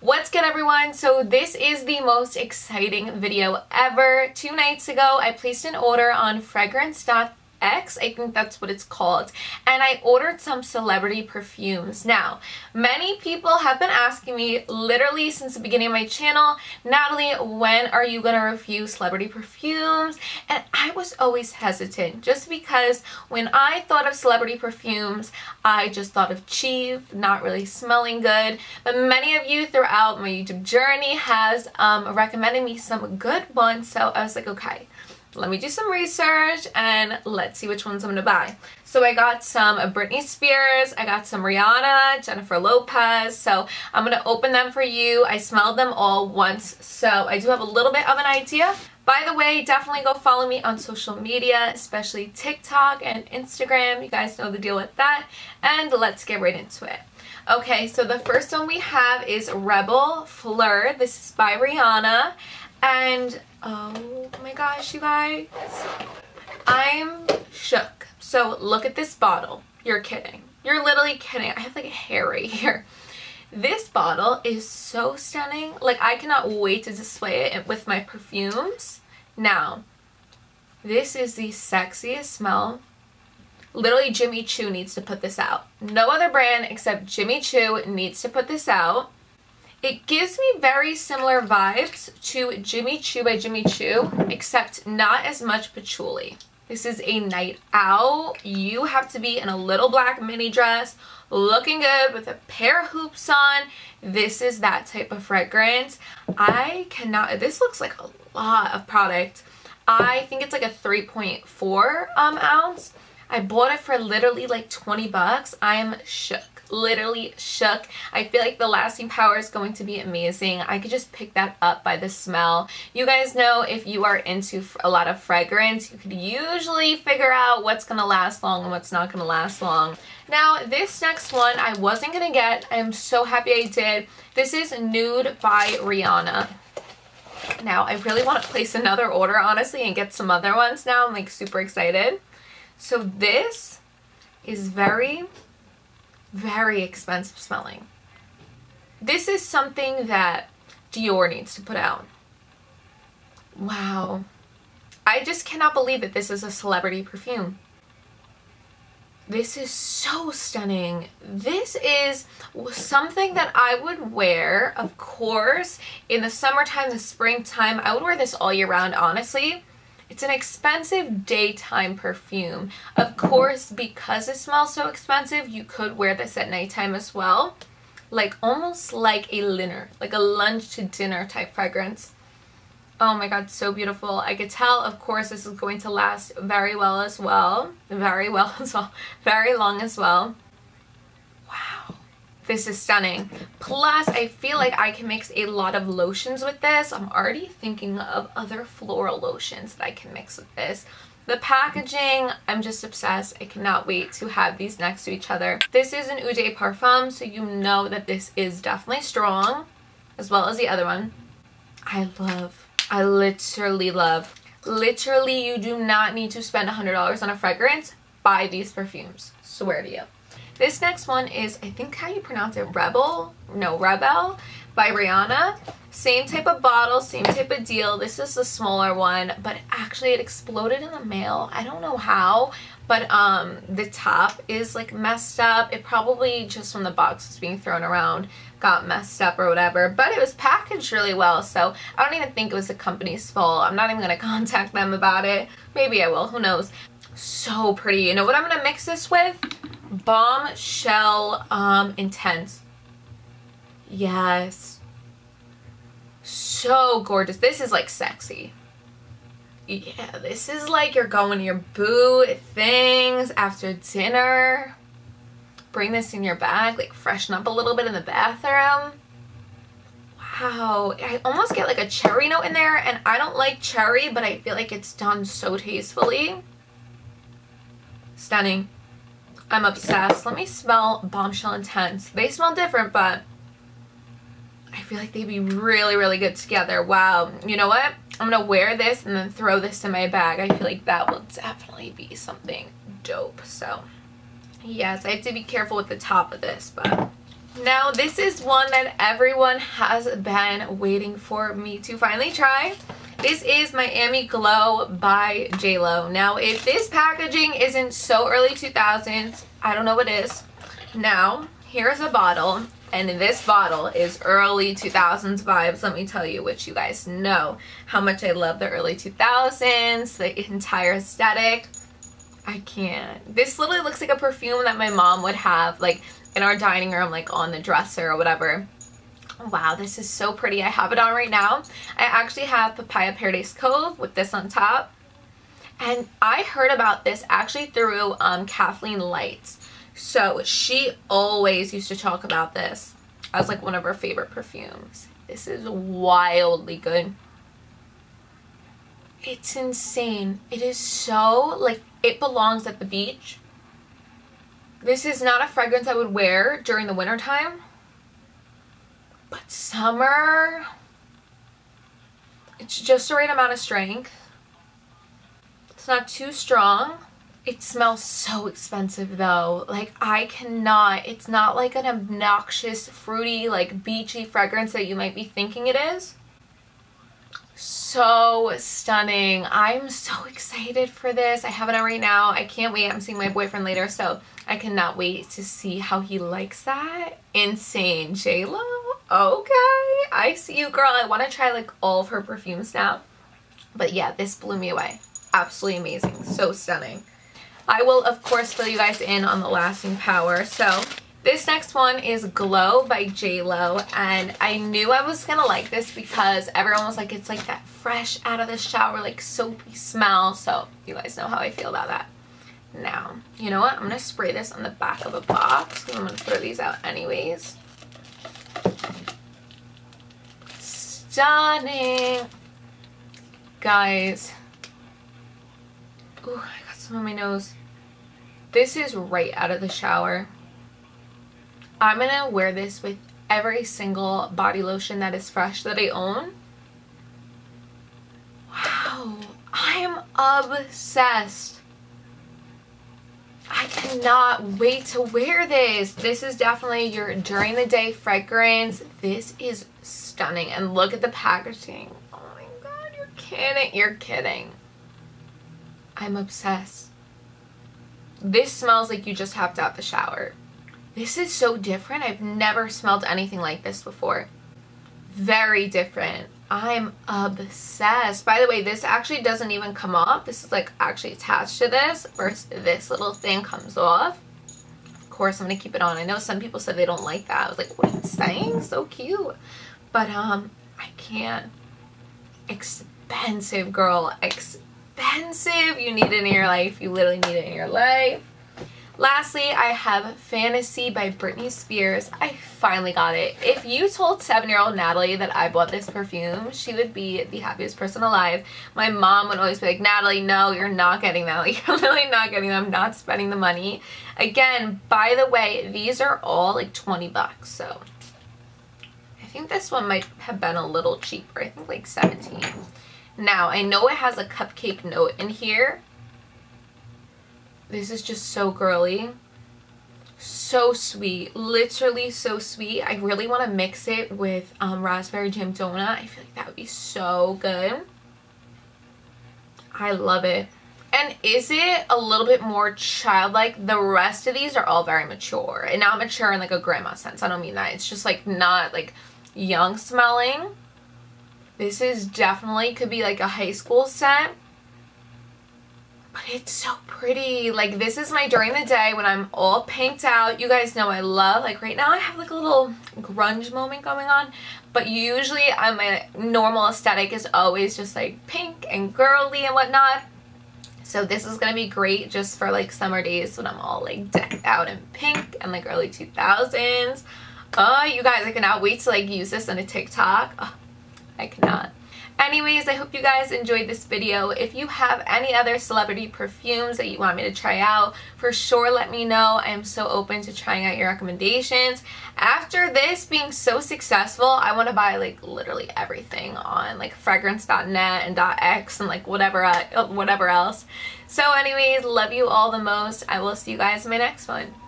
What's good, everyone? So this is the most exciting video ever. 2 nights ago, I placed an order on fragrance.com. I think that's what it's called, and I ordered some celebrity perfumes. Now, many people have been asking me literally since the beginning of my channel, Natalie, when are you gonna review celebrity perfumes? And I was always hesitant just because when I thought of celebrity perfumes, I just thought of cheap, not really smelling good. But many of you throughout my YouTube journey has recommended me some good ones, so I was like, okay, let me do some research and let's see which ones I'm gonna buy. So I got some Britney Spears, I got some Rihanna, Jennifer Lopez, so I'm gonna open them for you. I smelled them all once, so I do have a little bit of an idea. By the way, definitely go follow me on social media, especially TikTok and Instagram. You guys know the deal with that. And let's get right into it. Okay, so the first one we have is Rebel Fleur. This is by Rihanna. And oh my gosh, you guys, I'm shook. So look at this bottle. You're kidding. You're literally kidding. I have like a hair right here. This bottle is so stunning. Like, I cannot wait to display it with my perfumes. Now, this is the sexiest smell. Literally, Jimmy Choo needs to put this out. No other brand except Jimmy Choo needs to put this out. It gives me very similar vibes to Jimmy Choo by Jimmy Choo, except not as much patchouli. This is a night out. You have to be in a little black mini dress, looking good with a pair of hoops on. This is that type of fragrance. I cannot, this looks like a lot of product. I think it's like a 3.4 ounce. I bought it for literally like 20 bucks. I am shook. Literally shook. I feel like the lasting power is going to be amazing. I could just pick that up by the smell. You guys know if you are into a lot of fragrance, you could usually figure out what's gonna last long and what's not gonna last long. Now, this next one I wasn't gonna get. I'm so happy I did. This is Nude by Rihanna. Now, I really want to place another order, honestly, and get some other ones now. I'm like super excited. So this is very expensive smelling. This is something that Dior needs to put out. Wow. I just cannot believe that this is a celebrity perfume. This is so stunning. This is something that I would wear, of course, in the summertime, the springtime. I would wear this all year round, honestly. It's an expensive daytime perfume. Of course, because it smells so expensive, you could wear this at nighttime as well. Like, almost like a liner, like a lunch to dinner type fragrance. Oh my god, so beautiful. I could tell, of course, this is going to last very well as well. Very long as well. Wow. This is stunning. Plus, I feel like I can mix a lot of lotions with this. I'm already thinking of other floral lotions that I can mix with this. The packaging, I'm just obsessed. I cannot wait to have these next to each other. This is an Eau de Parfum, so you know that this is definitely strong, as well as the other one. I literally love. Literally, you do not need to spend $100 on a fragrance. Buy these perfumes. Swear to you. This next one is, I think how you pronounce it, Rebel by Rihanna. Same type of bottle, same type of deal. This is the smaller one, but actually it exploded in the mail. I don't know how, but the top is like messed up. It probably just from the box was being thrown around got messed up or whatever, but it was packaged really well, so I don't even think it was the company's fault. I'm not even gonna contact them about it. Maybe I will, who knows. So pretty. You know what I'm gonna mix this with? Bombshell Intense. Yes, so gorgeous. This is like sexy. Yeah, this is like you're going to your boot things after dinner. Bring this in your bag, like freshen up a little bit in the bathroom. Wow, I almost get like a cherry note in there, and I don't like cherry, but I feel like it's done so tastefully. Stunning. I'm obsessed. Let me smell Bombshell Intense. They smell different, but I feel like they'd be really, really good together. Wow. You know what? I'm going to wear this and then throw this in my bag. I feel like that will definitely be something dope. So, yes, I have to be careful with the top of this, but Now this is one that everyone has been waiting for me to finally try. This is Miami Glow by JLo. Now if this packaging isn't so early 2000s, I don't know what is. Now here's a bottle, and this bottle is early 2000s vibes, let me tell you, which you guys know how much I love the early 2000s, the entire aesthetic. I can't. This literally looks like a perfume that my mom would have like in our dining room, like on the dresser or whatever. Wow, this is so pretty. I have it on right now. I actually have Papaya Paradise Cove with this on top. And I heard about this actually through Kathleen Lights. So she always used to talk about this as like one of her favorite perfumes. This is wildly good. It's insane. It is so, like, it belongs at the beach. This is not a fragrance I would wear during the winter time, but summer, it's just the right amount of strength. It's not too strong. It smells so expensive though. Like, I cannot. It's not like an obnoxious, fruity, like beachy fragrance that you might be thinking it is. So stunning. I'm so excited for this. I have it on right now. I can't wait. I'm seeing my boyfriend later, so I cannot wait to see how he likes that. Insane. JLo. Okay. I see you, girl. I want to try like all of her perfumes now. But yeah, this blew me away. Absolutely amazing. So stunning. I will, of course, fill you guys in on the lasting power. So this next one is Glow by JLo, and I knew I was going to like this because everyone was like, it's like that fresh out of the shower, like soapy smell. So you guys know how I feel about that. Now, you know what? I'm going to spray this on the back of a box because I'm going to throw these out anyways. Stunning. Guys. Ooh, I got some on my nose. This is right out of the shower. I'm going to wear this with every single body lotion that is fresh that I own. Wow. I'm obsessed. I cannot wait to wear this. This is definitely your during the day fragrance. This is stunning. And look at the packaging. Oh my God, you're kidding. You're kidding. I'm obsessed. This smells like you just hopped out the shower. This is so different. I've never smelled anything like this before. Very different. I'm obsessed. By the way, this actually doesn't even come off. This is like actually attached to this. First, this little thing comes off. Of course, I'm going to keep it on. I know some people said they don't like that. I was like, what are you saying? So cute. But I can't. Expensive, girl. Expensive. You need it in your life. You literally need it in your life. Lastly, I have Fantasy by Britney Spears. I finally got it. If you told 7-year-old Natalie that I bought this perfume, she would be the happiest person alive. My mom would always be like, Natalie, no, you're not getting that. Like, you're really not getting that. I'm not spending the money. Again, by the way, these are all like 20 bucks. So I think this one might have been a little cheaper. I think like 17. Now, I know it has a cupcake note in here. This is just so girly, so sweet, literally so sweet. I really want to mix it with raspberry jam donut. I feel like that would be so good. I love it. And is it a little bit more childlike? The rest of these are all very mature, and not mature in like a grandma sense. I don't mean that. It's just like not like young smelling. This is definitely could be like a high school scent. But it's so pretty. Like, this is my during the day when I'm all pinked out. You guys know I love, like, right now I have like a little grunge moment going on, but usually my normal aesthetic is always just like pink and girly and whatnot. So this is gonna be great just for like summer days when I'm all like decked out in pink and like early 2000s. Oh, you guys, I cannot wait to like use this on a TikTok. Oh, I cannot. Anyways, I hope you guys enjoyed this video. If you have any other celebrity perfumes that you want me to try out, for sure let me know. I am so open to trying out your recommendations. After this being so successful, I want to buy like literally everything on like fragrance.net and .x and like whatever else. So anyways, love you all the most. I will see you guys in my next one.